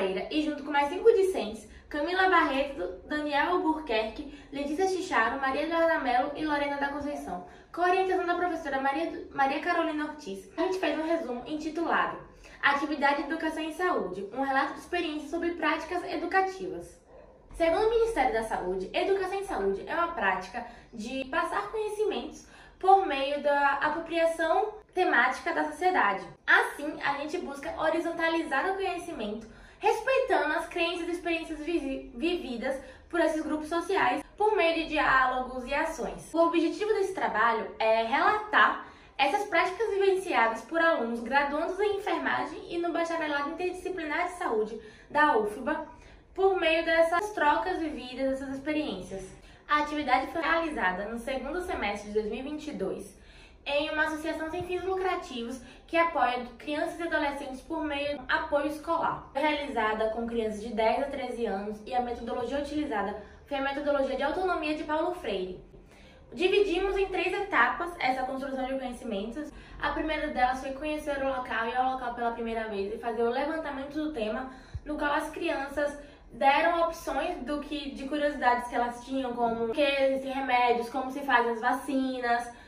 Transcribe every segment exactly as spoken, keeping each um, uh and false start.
Cavaleira e junto com mais cinco discentes, Camila Barreto, Daniel Albuquerque, Letícia Chicharo, Maria Eduarda Mello e Lorena da Conceição, com orientação da professora Maria, Maria Carolina Ortiz. A gente fez um resumo intitulado Atividade, Educação e Saúde, um relato de experiências sobre práticas educativas. Segundo o Ministério da Saúde, Educação em Saúde é uma prática de passar conhecimentos por meio da apropriação temática da sociedade. Assim, a gente busca horizontalizar o conhecimento, respeitando as crenças e experiências vividas por esses grupos sociais por meio de diálogos e ações. O objetivo desse trabalho é relatar essas práticas vivenciadas por alunos graduandos em enfermagem e no bacharelado interdisciplinar de saúde da U F B A por meio dessas trocas vividas, dessas experiências. A atividade foi realizada no segundo semestre de dois mil e vinte e dois em uma associação sem fins lucrativos que apoia crianças e adolescentes por meio de apoio escolar. Foi realizada com crianças de dez a treze anos e a metodologia utilizada foi a metodologia de autonomia de Paulo Freire. Dividimos em três etapas essa construção de conhecimentos. A primeira delas foi conhecer o local e ao local pela primeira vez e fazer o levantamento do tema, no qual as crianças deram opções do que, de curiosidades que elas tinham, como que existem remédios, como se fazem as vacinas,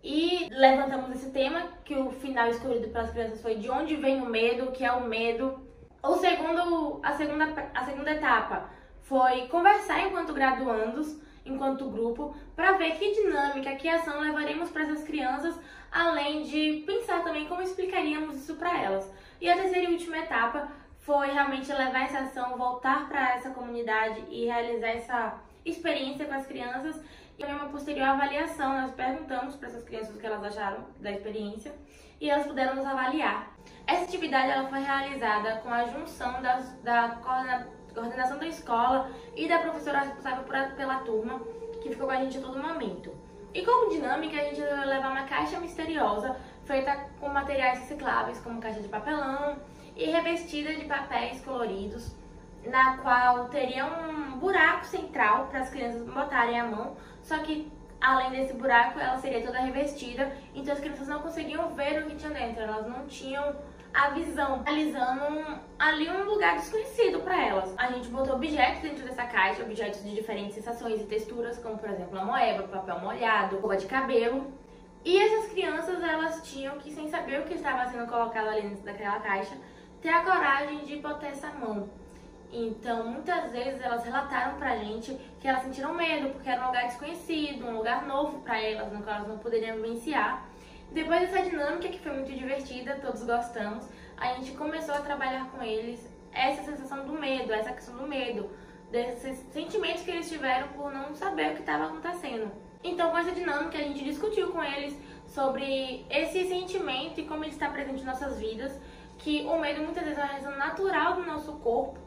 e levantamos esse tema, que o final escolhido pelas crianças foi de onde vem o medo, o que é o medo. O segundo, a, segunda, a segunda etapa foi conversar enquanto graduandos, enquanto grupo, para ver que dinâmica, que ação levaremos para essas crianças, além de pensar também como explicaríamos isso para elas. E a terceira e última etapa foi realmente levar essa ação, voltar para essa comunidade e realizar essa experiência com as crianças. E também uma posterior avaliação, nós perguntamos para essas crianças o que elas acharam da experiência e elas puderam nos avaliar. Essa atividade ela foi realizada com a junção das, da coordenação da escola e da professora responsável por, pela turma, que ficou com a gente a todo momento. E como dinâmica, a gente vai levar uma caixa misteriosa feita com materiais recicláveis, como caixa de papelão, e revestida de papéis coloridos, na qual teria um buraco central para as crianças botarem a mão, só que além desse buraco ela seria toda revestida, então as crianças não conseguiam ver o que tinha dentro, elas não tinham a visão, realizando um, ali um lugar desconhecido para elas. A gente botou objetos dentro dessa caixa, objetos de diferentes sensações e texturas, como por exemplo a moeba, papel molhado, roupa de cabelo. E essas crianças, elas tinham que, sem saber o que estava sendo colocado ali dentro daquela caixa, ter a coragem de botar essa mão. Então, muitas vezes elas relataram pra gente que elas sentiram medo, porque era um lugar desconhecido, um lugar novo pra elas, no qual elas não poderiam vivenciar. Depois dessa dinâmica, que foi muito divertida, todos gostamos, a gente começou a trabalhar com eles essa sensação do medo, essa questão do medo, desses sentimentos que eles tiveram por não saber o que estava acontecendo. Então, com essa dinâmica, a gente discutiu com eles sobre esse sentimento e como ele está presente em nossas vidas, que o medo muitas vezes é uma reação natural do nosso corpo,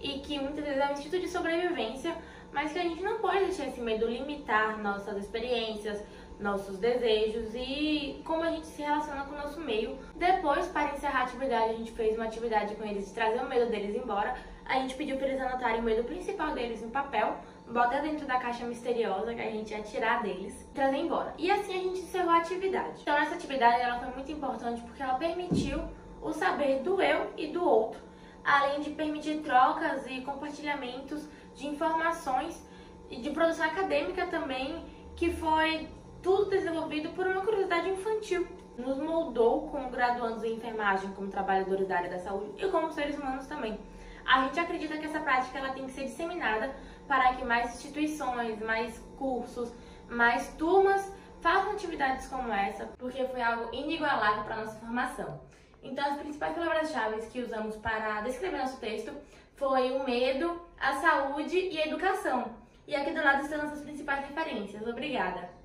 e que muitas vezes é um instinto de sobrevivência, mas que a gente não pode deixar esse medo limitar nossas experiências, nossos desejos e como a gente se relaciona com o nosso meio. Depois, para encerrar a atividade, a gente fez uma atividade com eles de trazer o medo deles embora. A gente pediu para eles anotarem o medo principal deles no papel, botar dentro da caixa misteriosa que a gente ia tirar deles e trazer embora. E assim a gente encerrou a atividade. Então essa atividade ela foi muito importante porque ela permitiu o saber do eu e do outro, além de permitir trocas e compartilhamentos de informações e de produção acadêmica também, que foi tudo desenvolvido por uma curiosidade infantil. Nos moldou como graduandos em enfermagem, como trabalhadores da área da saúde e como seres humanos também. A gente acredita que essa prática ela tem que ser disseminada para que mais instituições, mais cursos, mais turmas façam atividades como essa, porque foi algo inigualável para a nossa formação. Então, as principais palavras-chave que usamos para descrever nosso texto foi o medo, a saúde e a educação. E aqui do lado estão as principais referências. Obrigada!